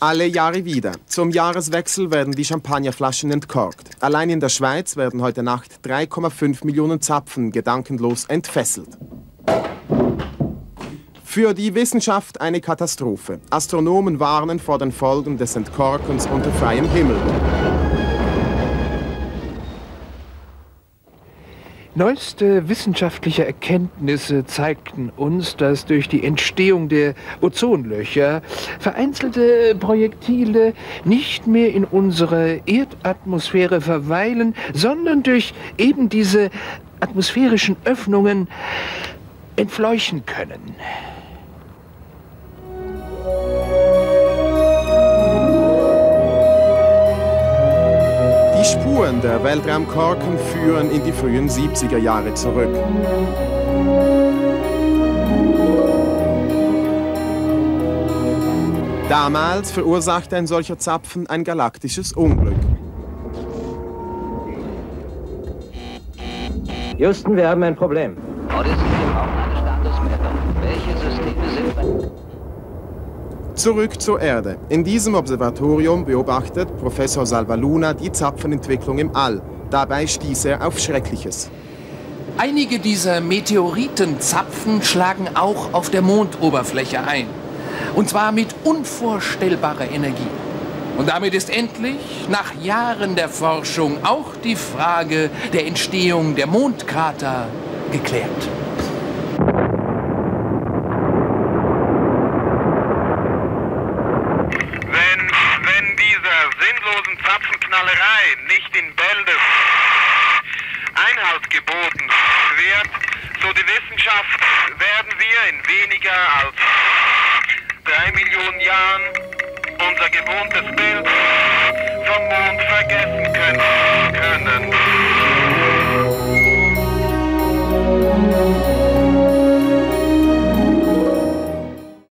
Alle Jahre wieder. Zum Jahreswechsel werden die Champagnerflaschen entkorkt. Allein in der Schweiz werden heute Nacht 3,5 Millionen Zapfen gedankenlos entfesselt. Für die Wissenschaft eine Katastrophe. Astronomen warnen vor den Folgen des Entkorkens unter freiem Himmel. Neueste wissenschaftliche Erkenntnisse zeigten uns, dass durch die Entstehung der Ozonlöcher vereinzelte Projektile nicht mehr in unsere Erdatmosphäre verweilen, sondern durch eben diese atmosphärischen Öffnungen entfleuchen können. Die Spuren der Weltraumkorken führen in die frühen 70er Jahre zurück. Damals verursachte ein solcher Zapfen ein galaktisches Unglück. Houston, wir haben ein Problem. Zurück zur Erde. In diesem Observatorium beobachtet Professor Salvaluna die Zapfenentwicklung im All. Dabei stieß er auf Schreckliches. Einige dieser Meteoritenzapfen schlagen auch auf der Mondoberfläche ein. Und zwar mit unvorstellbarer Energie. Und damit ist endlich nach Jahren der Forschung auch die Frage der Entstehung der Mondkrater geklärt. Nicht in Bälde Einhalt geboten wird, so die Wissenschaft, werden wir in weniger als 3 Millionen Jahren unser gewohntes Bild vom Mond vergessen können.